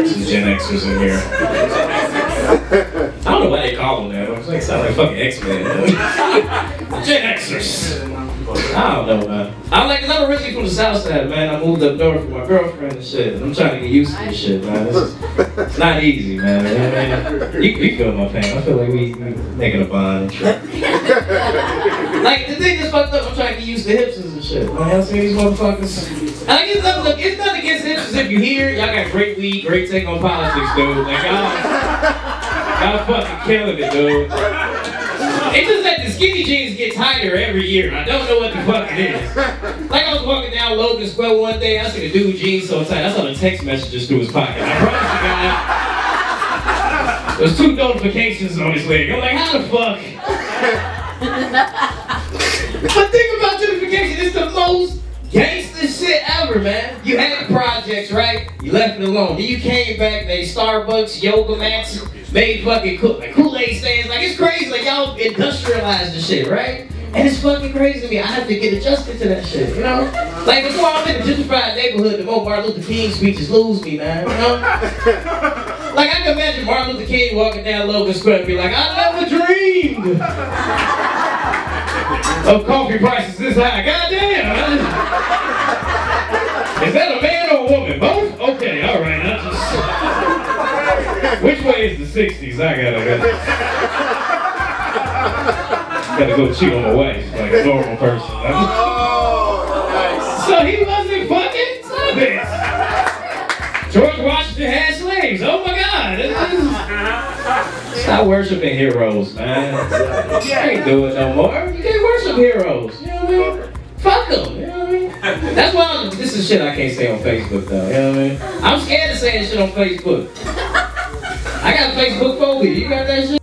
Some Gen Xers in here. I don't know why they call them that. It makes it sound like fucking X-Men. Gen Xers. I don't know, man. I'm like, cause I'm originally from the South Side, man. I moved up north with my girlfriend and shit. I'm trying to get used to this shit, man. It's not easy, man. I mean, you feel my pain. I feel like we making a bond and shit. Like, the thing that's fucked up, I'm trying to get used to hipsters and shit. Like, I'm seeing these motherfuckers. I guess, look, it's nothing against hipsters if you hear. Y'all got great weed, great take on politics, dude. Like, y'all fucking killing it, dude. It's just that the skinny jeans get tighter every year. I don't know what the fuck it is. Like, I was walking down Logan Square one day, I seen a dude jeans so tight, I saw the text messages through his pocket. I promise you guys, there's two notifications on his leg. I'm like, how the fuck? But think about gentrification, it's the most gangster shit ever, man. You had the projects, right? You left it alone. Then you came back, made Starbucks, Yoga Mats, made fucking Kool-Aid stands. Like, it's crazy. Like, y'all industrialized the shit, right? And it's fucking crazy to me. I have to get adjusted to that shit, you know? Like, before I'm in a gentrified neighborhood, the more Martin Luther King speeches lose me, man, you know? Like, I can imagine Martin Luther King walking down Logan Square and be like, I never dreamed of coffee prices this high. Goddamn! Is that a man or a woman? Both? Okay, alright. Which way is the 60s? I gotta go cheat on my wife like a normal person. Oh, nice. So he wasn't fucking slavish. George Washington had slaves. Oh my God. Stop worshiping heroes, man. You ain't doing no more. You can't worship heroes. You know what I mean? Fuck them. You know what I mean? That's why this is shit I can't say on Facebook, though. You know what I mean? I'm scared of saying shit on Facebook. I got Facebook phobia, you got that shit?